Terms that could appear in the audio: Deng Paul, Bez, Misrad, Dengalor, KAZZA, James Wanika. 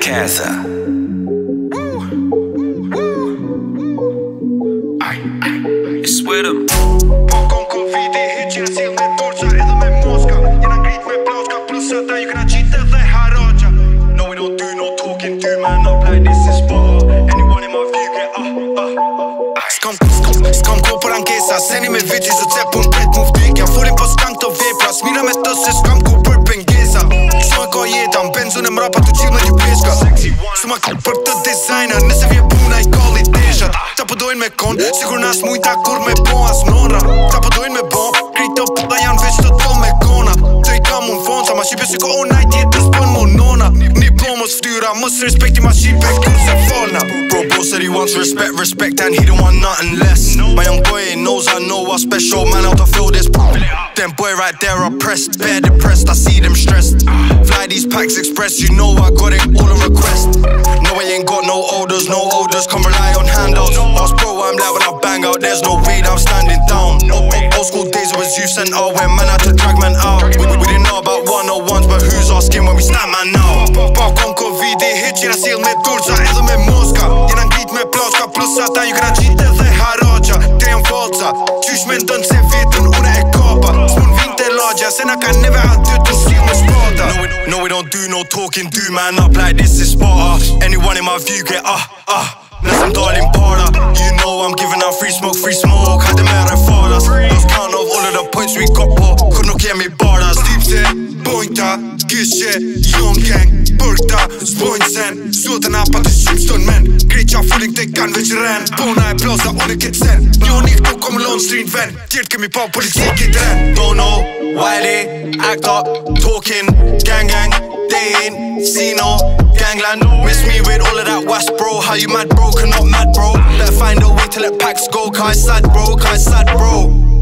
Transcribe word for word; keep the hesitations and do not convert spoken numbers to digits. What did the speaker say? KAZZA. Ich swear to Pokon Covid e hyqin s'il me torqa edhe me moska. Jena ngrit me plaçka plus ata ju kena qitë dhe haroqa. No we don't do no talking to man up like this is ball. Anyone in my view get ah ah ah. Skam skam skam ko për ankesa. Seni me viti se cepun pret mu vdekja. Folin po s'kan këto vepra. S'mira me të se s'kam ku për pengesa. Kështu e ka jeta, m'penzu në mrapa të qilë me dy peshka. Suma klip për të designer, nëse vje puna i kalli deshat. Ta pëdojnë me kon, sigur nas mujta kur me bo as nonra. Ta pëdojnë me bo, krejto përda janë veç të tol me konat. Që i kam unë fonta, ma shqipe si ko onaj tjetës pën më nona. Një plomës ftyra, mës respekti ma shqipe kur se folna. Bro, bro said he wants respect, respect and he don't want nothing less. My young boy knows I know I'm special, man, how to feel this. Them boy right there oppressed, bare depressed, I see them stressed. Fly these packs express, you know I got it all on request. No, I ain't got no orders, no orders, can't rely on handouts. Ask bro, I'm loud when I bang out, there's no way that I'm standing down. Old school days it was youth centre, where man had to drag man out. We, we, we didn't know about one-on-ones, but who's asking when we stand man now? Pokon Covid e hyqin s'il me torqa edhe me moska. Jena ngrit me plaçka plus ata ju kena qitë edhe haroqa. Damn Volca, qysh me ndon se vetën une e kapa. S'mun vinte lagja, se na ka neve aty të s'il me shpata. No we don't do no talking, do man up like this is Sparta. Anyone in my view get ah ah. Nëse m'dalin para, you know I'm giving out free smoke, free smoke. Hajde mere falas, lost count of all of the points we got po. Kur nuk jemi baras, deep se, bojnta, gjyshe, young gang. Përkta, s'bojnë sen, sotën a pati shumë s'ton men. Greqa fullin këte kanë veç ren, bona e plaza unë e këtë sen. Njoni këto kom lonë s'rin ven, tjertë kemi pa policie këtë ren. Don't know, Wiley, act up, talking, gang gang. They ain't seen no gangland. Miss me with all of that wasp bro. How you mad bro, cannot mad bro. Better find a way to let packs go, cause it's sad bro, cause it's sad bro.